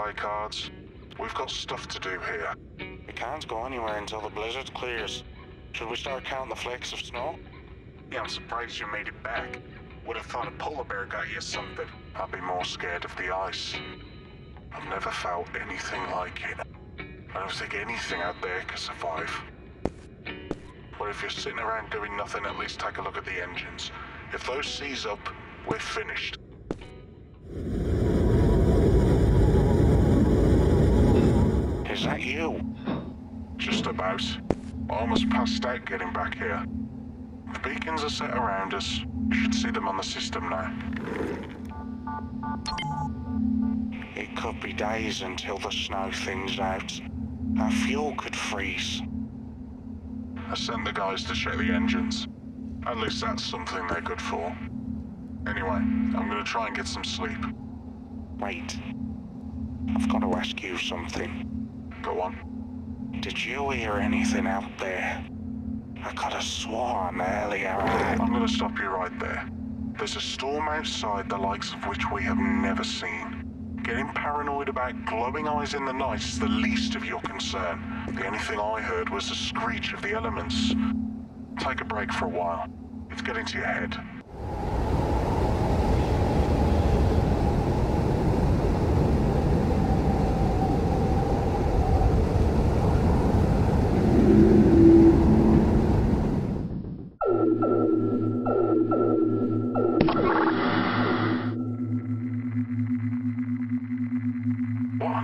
play cards. We've got stuff to do here. We can't go anywhere until the blizzard clears. Should we start counting the flakes of snow? Yeah, I'm surprised you made it back. Would have thought a polar bear got you something. I'd be more scared of the ice. I've never felt anything like it. I don't think anything out there can survive. But if you're sitting around doing nothing, at least take a look at the engines. If those seize up, we're finished. Is that you? Just about. Almost passed out getting back here. The beacons are set around us. You should see them on the system now. It could be days until the snow thins out. Our fuel could freeze. I sent the guys to check the engines. At least that's something they're good for. Anyway, I'm gonna try and get some sleep. Wait. I've got to ask you something. Go on. Did you hear anything out there? I could have sworn earlier. I'm gonna stop you right there. There's a storm outside the likes of which we have never seen. Getting paranoid about glowing eyes in the night is the least of your concern. The only thing I heard was the screech of the elements. Take a break for a while. It's getting to your head. What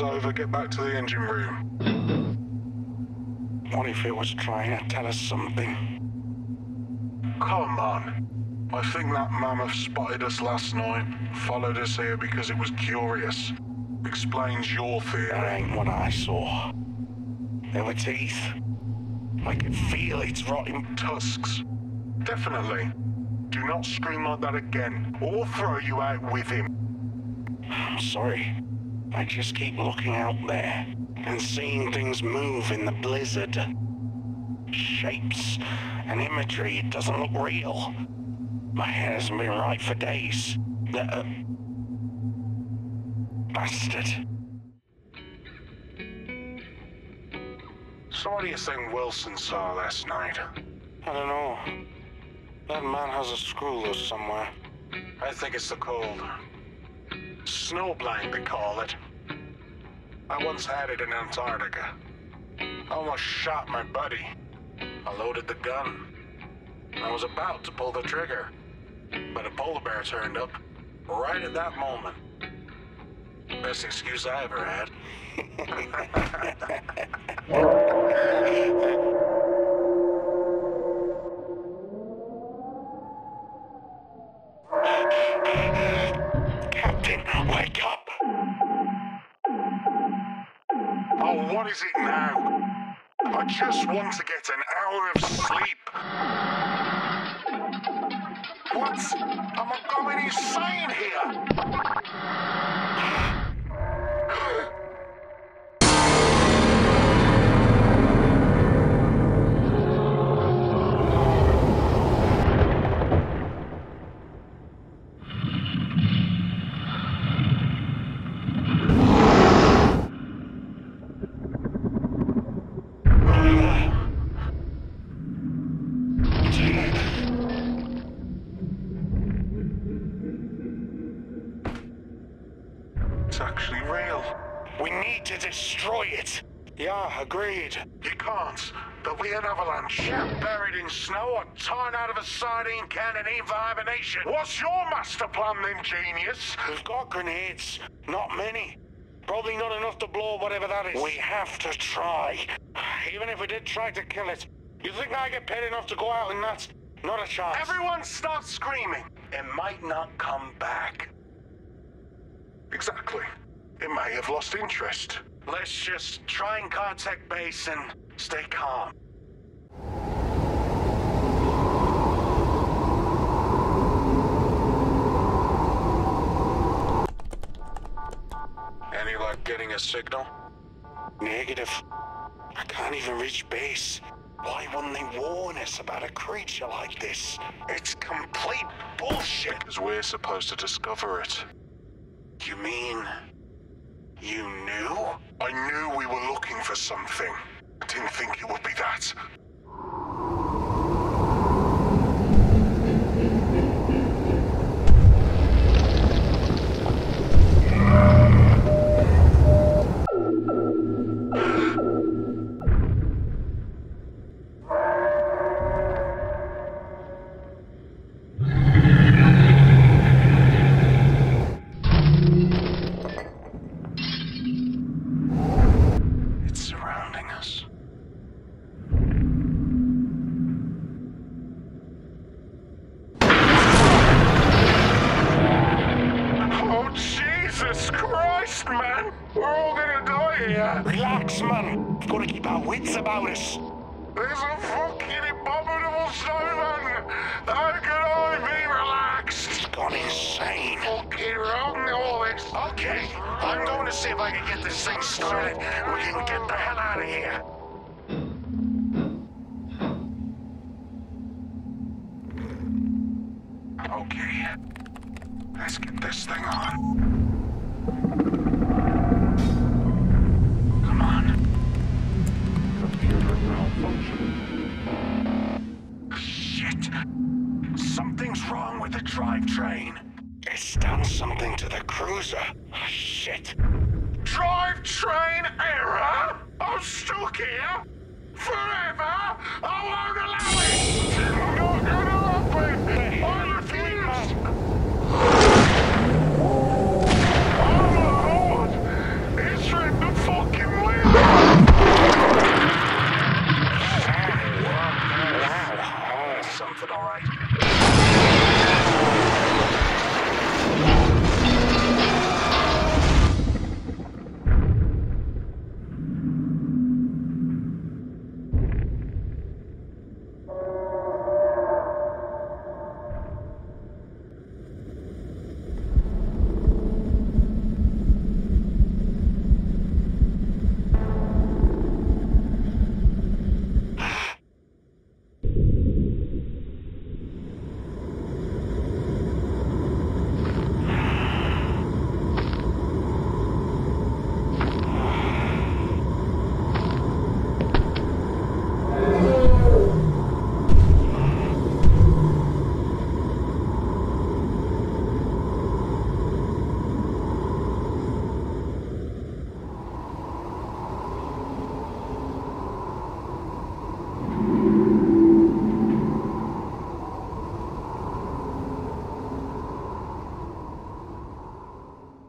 on earth? Get back to the engine room. What if it was trying to tell us something? Come on. I think that mammoth spotted us last night, followed us here because it was curious. Explains your theory. That ain't what I saw. There were teeth. I could feel its rotting tusks. Definitely. Do not scream like that again, or we'll throw you out with him. I'm sorry. I just keep looking out there and seeing things move in the blizzard. Shapes and imagery doesn't look real. My hair's been right for days. Bastard. So what do you think Wilson saw last night? I don't know. That man has a screw loose somewhere. I think it's the cold. Snowblind, they call it. I once had it in Antarctica. I almost shot my buddy. I loaded the gun. I was about to pull the trigger, but a polar bear turned up right at that moment. Best excuse I ever had. Wake up! Oh, what is it now? I just want to get an hour of sleep. What? Am I going insane here? it's actually real. We need to destroy it. Yeah, agreed. You can't. There'll be an avalanche. Buried in snow, or torn out of a sardine can and e-vibration. What's your master plan then, genius? We've got grenades. Not many. Probably not enough to blow whatever that is. We have to try. Even if we did try to kill it, you think I get paid enough to go out and that's not a chance? Everyone stop screaming. It might not come back. Exactly. It may have lost interest. Let's just try and contact base and stay calm. Any luck getting a signal? Negative. I can't even reach base. Why wouldn't they warn us about a creature like this? It's complete bullshit! Because we're supposed to discover it. You mean... you knew? I knew we were looking for something. I didn't think it would be that. Forever! I won't allow it!